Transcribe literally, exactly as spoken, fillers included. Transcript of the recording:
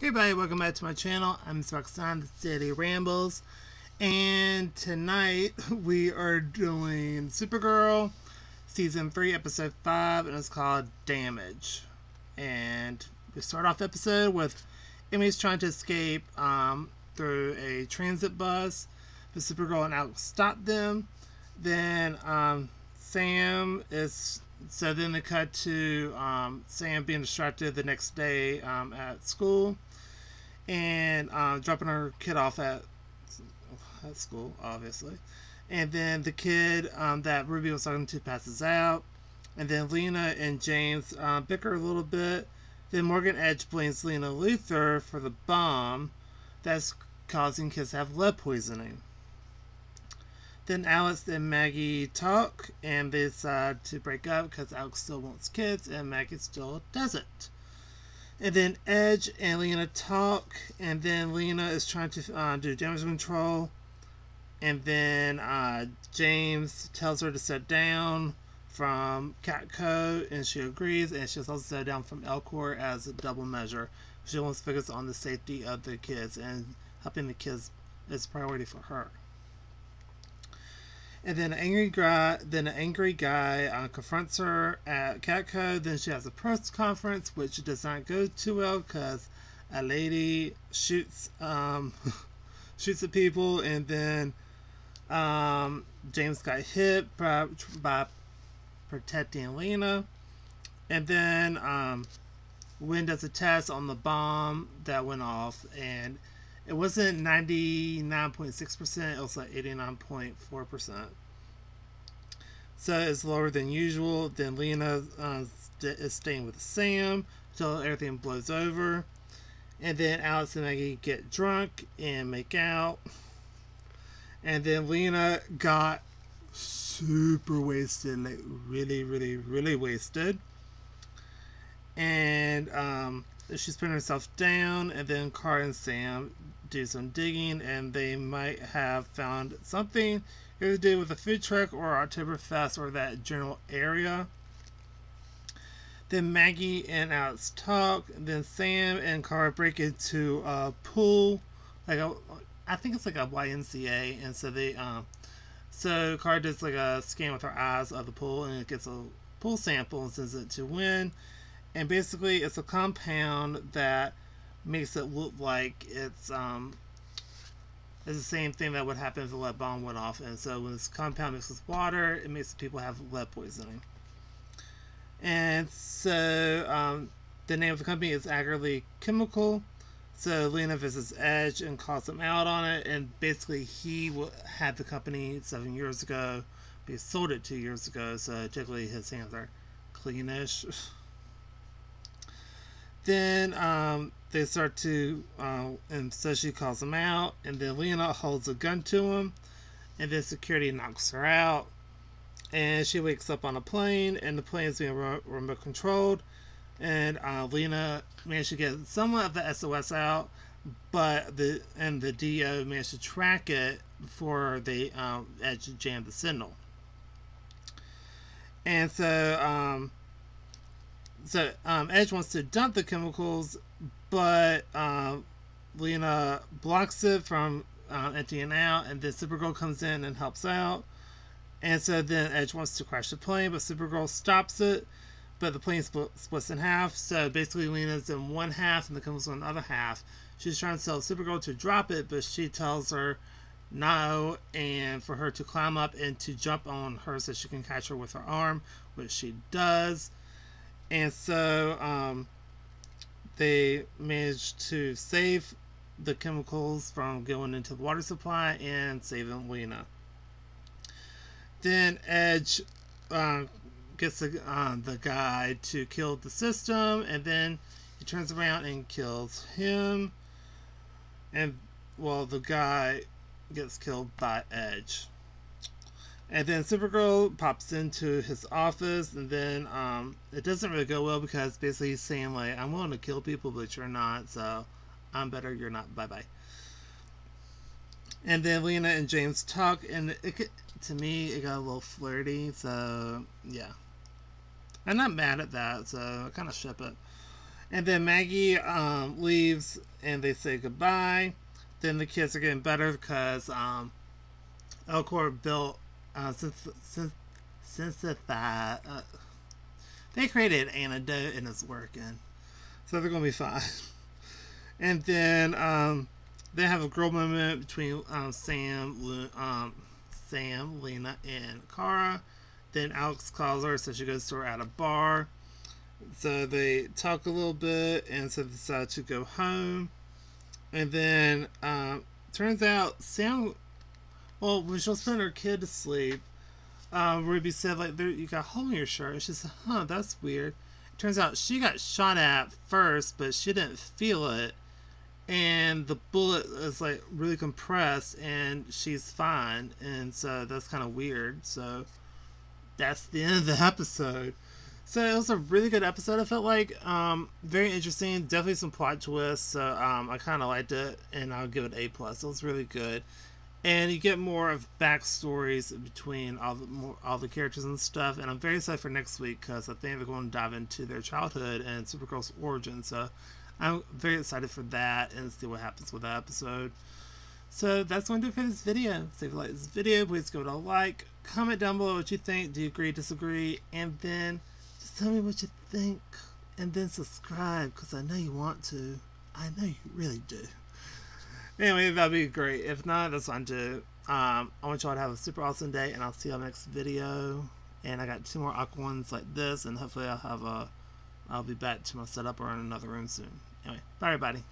Hey everybody, welcome back to my channel. I'm Sam, DailyRambles, and tonight we are doing Supergirl Season three, Episode five, and it's called Damage. And we start off the episode with Emmy's trying to escape um, through a transit bus, but Supergirl and Alex stop them. Then um, Sam is... So then they cut to um, Sam being distracted the next day um, at school, and uh, dropping her kid off at, at school, obviously. And then the kid um, that Ruby was talking to passes out. And then Lena and James uh, bicker a little bit. Then Morgan Edge blames Lena Luthor for the bomb that's causing kids to have lead poisoning. Then Alex and Maggie talk, and they decide to break up because Alex still wants kids and Maggie still doesn't. And then Edge and Lena talk, and then Lena is trying to uh, do damage control. And then uh, James tells her to step down from CatCo, and she agrees, and she's also stepped down from L-Corp as a double measure. She wants to focus on the safety of the kids, and helping the kids is a priority for her. And then an angry guy, then an angry guy uh, confronts her at CatCo. Then she has a press conference, which does not go too well because a lady shoots um, shoots at people, and then um, James got hit by, by protecting Lena. And then um, Winn does a test on the bomb that went off, and it wasn't ninety-nine point six percent, it was like eighty-nine point four percent. So it's lower than usual. Then Lena uh, is staying with Sam until everything blows over. And then Alex and Maggie get drunk and make out. And then Lena got super wasted, like really, really, really wasted. And, um... she's putting herself down, and then Kara and Sam do some digging, and they might have found something to do with a food truck or Oktoberfest or that general area. Then Maggie and Alex talk, and then Sam and Kara break into a pool, like a, I think it's like a Y M C A, and so they um, so Kara does like a scan with her eyes of the pool, and it gets a pool sample and sends it to Winn. And basically, it's a compound that makes it look like it's um, it's the same thing that would happen if the lead bomb went off. And so when this compound mixes with water, it makes people have lead poisoning. And so um, the name of the company is Agarly Chemical. So Lena visits Edge and calls him out on it. And basically, he had the company seven years ago. But he sold it two years ago, so typically his hands are cleanish. Then um, they start to, uh, and so she calls him out, and then Lena holds a gun to him, and then security knocks her out, and she wakes up on a plane, and the plane is being re remote controlled, and uh, Lena managed to get somewhat of the S O S out, but the and the D O managed to track it before they um, actually jammed the signal, and so. Um, So, um, Edge wants to dump the chemicals, but uh, Lena blocks it from uh, emptying out, and then Supergirl comes in and helps out. And so then Edge wants to crash the plane, but Supergirl stops it, but the plane spl splits in half. So basically Lena's in one half and the chemicals in the other half. She's trying to tell Supergirl to drop it, but she tells her no, and for her to climb up and to jump on her so she can catch her with her arm, which she does. And so um, they managed to save the chemicals from going into the water supply and saving Lena. Then Edge uh, gets the, uh, the guy to kill the system, and then he turns around and kills him. And well, the guy gets killed by Edge. And then Supergirl pops into his office, and then um, it doesn't really go well because basically he's saying, like, I'm willing to kill people, but you're not, so I'm better, you're not, bye-bye. And then Lena and James talk, and it, to me, it got a little flirty, so, yeah. I'm not mad at that, so I kind of ship it. And then Maggie um, leaves and they say goodbye. Then the kids are getting better because um, L-Corp built, uh, since, since, since it, uh, they created an antidote and it's working. So they're going to be fine. And then um, they have a girl moment between um, Sam, um, Sam, Lena, and Kara. Then Alex calls her, so she goes to her at a bar. So they talk a little bit, and so they decide to go home. And then, um, turns out Sam, well, when she was putting her kid to sleep, uh, Ruby said, like, there, you got a hole in your shirt. And she said, huh, that's weird. It turns out she got shot at first, but she didn't feel it. And the bullet is, like, really compressed, and she's fine. And so that's kind of weird. So that's the end of the episode. So it was a really good episode, I felt like. Um, very interesting. Definitely some plot twists. So um, I kind of liked it, and I'll give it an A plus. It was really good. And you get more of backstories between all the, more, all the characters and stuff. And I'm very excited for next week because I think they're going to dive into their childhood and Supergirl's origin. So I'm very excited for that and see what happens with that episode. So that's going to do it for this video. So if you like this video, please give it a like. Comment down below what you think. Do you agree, disagree? And then tell me what you think, and then subscribe, because I know you want to. I know you really do. Anyway, that'd be great. If not, that's fine too. Um, I want y'all to have a super awesome day, and I'll see y'all next video. And I got two more awkward ones like this, and hopefully I'll have a, I'll be back to my setup or in another room soon. Anyway, bye everybody.